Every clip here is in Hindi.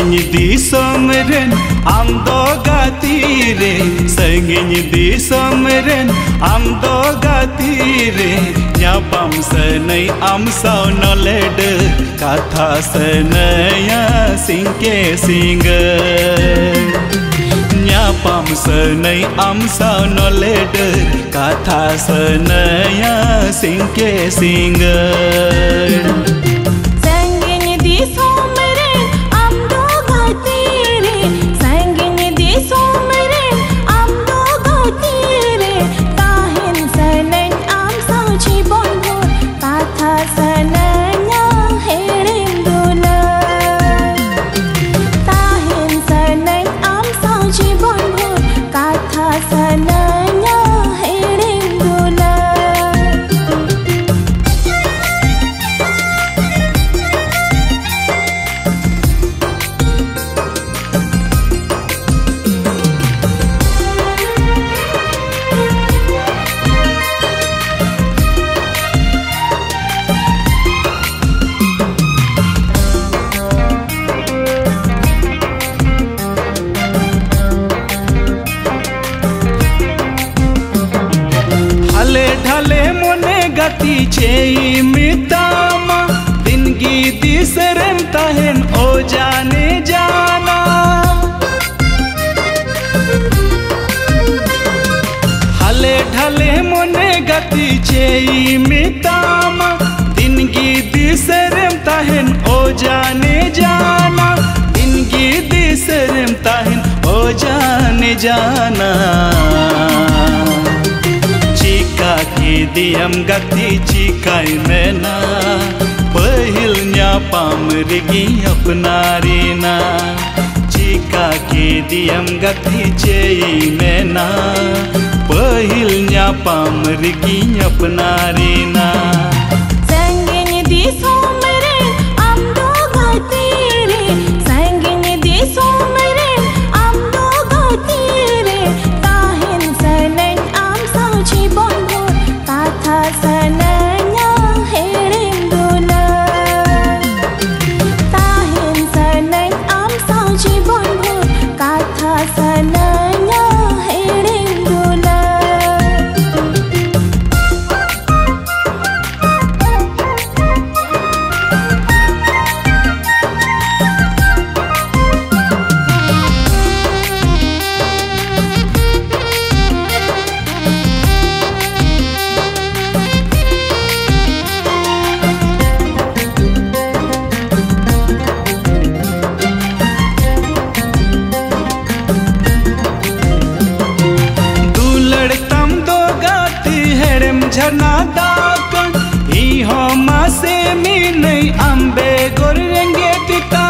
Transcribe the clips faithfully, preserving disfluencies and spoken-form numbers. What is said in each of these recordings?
Sangin disom re, am do gati re. Sangin disom re, am do gati re. Nyapam sanai am sao noled, katha sanaya sinke singer. Nyapam sanai am sao noled, katha sanaya sinke singer. ढले मोने गति छे मितामा दिनगी दिसरन तहन ओ जाने जाना। हले ढले मोने गति छे मितामा दिनगी दिसरन तहन ओ जाने जाना। दिनगी दिसरन तहन ओ जाने जाना। दियम गति चिकाई में ना पहिल न्यापाम रिगी अपना रीना। चिका के दियम गति चेई में ना पहिल न्यापाम रिगी अपना रीना। संगिन दिसों रे हम दो गति रे, संगिन दिसों रे हम दो गति रे, ताहिन सनन आम साउची बोन sananya herendula tahin sanan am sauji bonho katha sananya herendula झरना दाकन इहो मासे मीन अंबे गोरंगे पिता।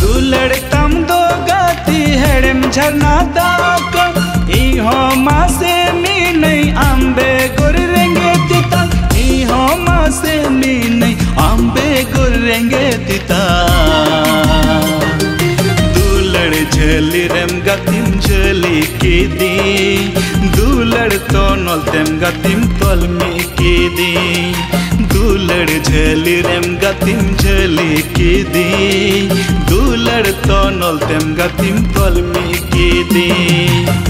दुलड़ तम दो गति हेड़म झरना दाकन इहो मासे मीन अंबे गोरंगे पिता। इहो मासे मीन अंबे गोरंगे पिता। झलिरम गतिम झली की दी दुलड़ तो नोलतेम गतिम तोलमी की दी। दुलड़ झलिरम गतिम झली की दी दुलड़ तो नोलतेम गतिम तोलमी की दी।